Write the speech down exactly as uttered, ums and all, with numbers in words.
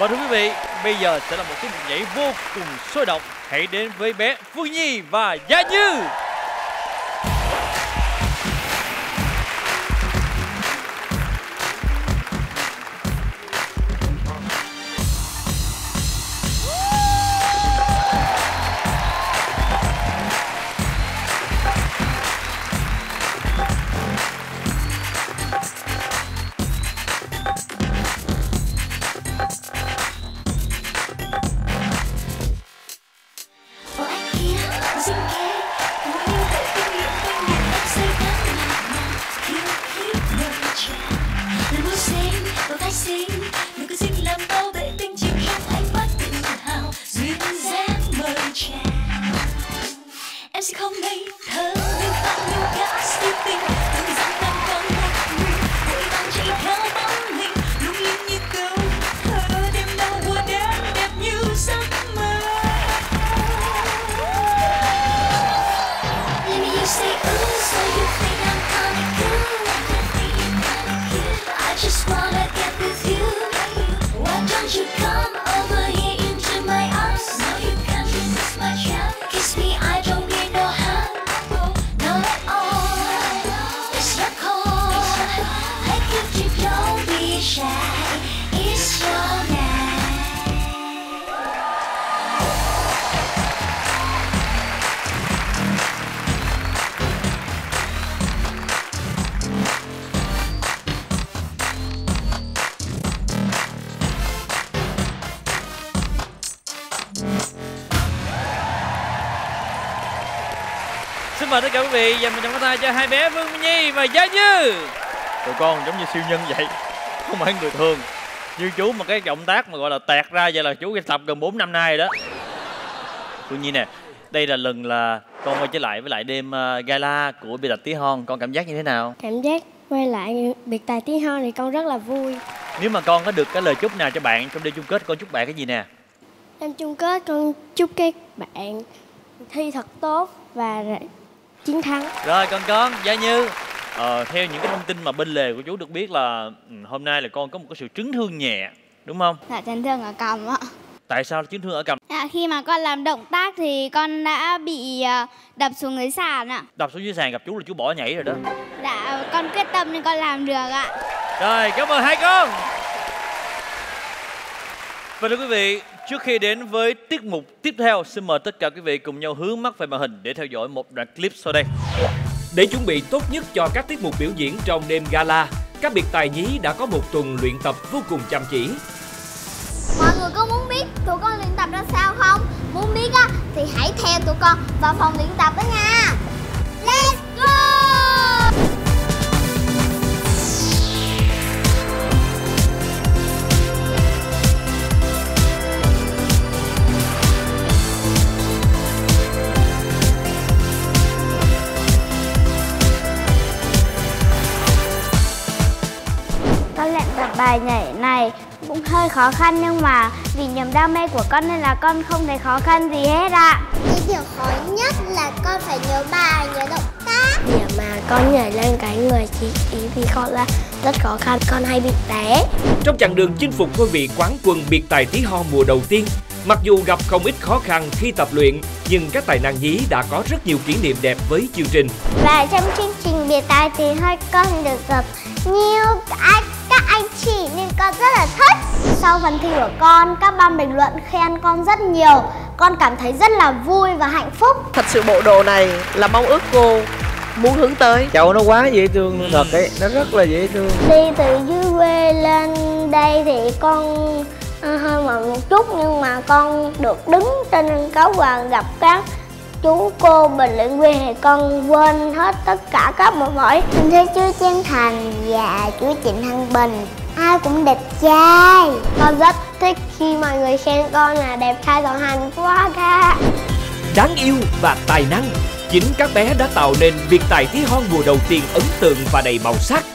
Và thưa quý vị, bây giờ sẽ là một tiết mục nhảy vô cùng sôi động. Hãy đến với bé Phương Nhi và Gia Như. Và tất cả quý vị dành một tràng pháo tay cho hai bé Phương Nhi và Gia Như. Tụi con giống như siêu nhân vậy, không phải người thường. Như chú mà cái động tác mà gọi là tẹt ra vậy là chú tập gần bốn năm nay rồi đó. Phương Nhi nè, đây là lần là con quay trở lại với lại đêm gala của Biệt Tài Tí Hon, con cảm giác như thế nào? Cảm giác quay lại Biệt Tài Tí Hon thì con rất là vui. Nếu mà con có được cái lời chúc nào cho bạn trong đêm chung kết, con chúc bạn cái gì nè? Đêm chung kết con chúc các bạn thi thật tốt và chiến thắng. Rồi con con Gia Như, ờ, theo những cái thông tin mà bên lề của chú được biết là hôm nay là con có một cái sự chấn thương nhẹ, đúng không? Là chấn thương ở cằm ạ. Tại sao chấn thương ở cằm? À, khi mà con làm động tác thì con đã bị đập xuống dưới sàn ạ. Đập xuống dưới sàn gặp chú là chú bỏ nhảy rồi đó. Dạ, con quyết tâm nên con làm được ạ. Rồi, cảm ơn hai con. Và thưa quý vị, trước khi đến với tiết mục tiếp theo, xin mời tất cả quý vị cùng nhau hướng mắt về màn hình để theo dõi một đoạn clip sau đây. Để chuẩn bị tốt nhất cho các tiết mục biểu diễn trong đêm gala, các biệt tài nhí đã có một tuần luyện tập vô cùng chăm chỉ. Mọi người có muốn biết tụi con luyện tập ra sao không? Muốn biết á, thì hãy theo tụi con vào phòng luyện tập đó nha. Let's go! Bài nhảy này cũng hơi khó khăn nhưng mà vì niềm đam mê của con nên là con không thấy khó khăn gì hết ạ. Cái điều khó nhất là con phải nhớ bài, nhớ động tác. Điểm mà con nhảy lên cái người chị ý vì con là rất khó khăn, con hay bị té. Trong chặng đường chinh phục ngôi vị quán quân Biệt Tài Tí Hon mùa đầu tiên, mặc dù gặp không ít khó khăn khi tập luyện, nhưng các tài năng nhí đã có rất nhiều kỷ niệm đẹp với chương trình. Và trong chương trình Biệt Tài Tí Hon con được gặp nhiều anh các anh chị nên con rất là thích. Sau phần thi của con, các ban bình luận khen con rất nhiều. Con cảm thấy rất là vui và hạnh phúc. Thật sự bộ đồ này là mong ước cô muốn hướng tới. Cháu nó quá dễ thương, thật đấy, nó rất là dễ thương. Đi từ dưới quê lên đây thì con hơi mệt một chút nhưng mà con được đứng trên sân khấu và gặp các chú cô bình luận quê thì con quên hết tất cả các mệt mỏi. Mình thấy chú Trịnh Thành và chú Trịnh Thăng Bình ai cũng đẹp trai. Con rất thích khi mọi người khen con là đẹp trai giỏi hành quá ra. Đáng yêu và tài năng, chính các bé đã tạo nên Biệt Tài Tí Hon mùa đầu tiên ấn tượng và đầy màu sắc.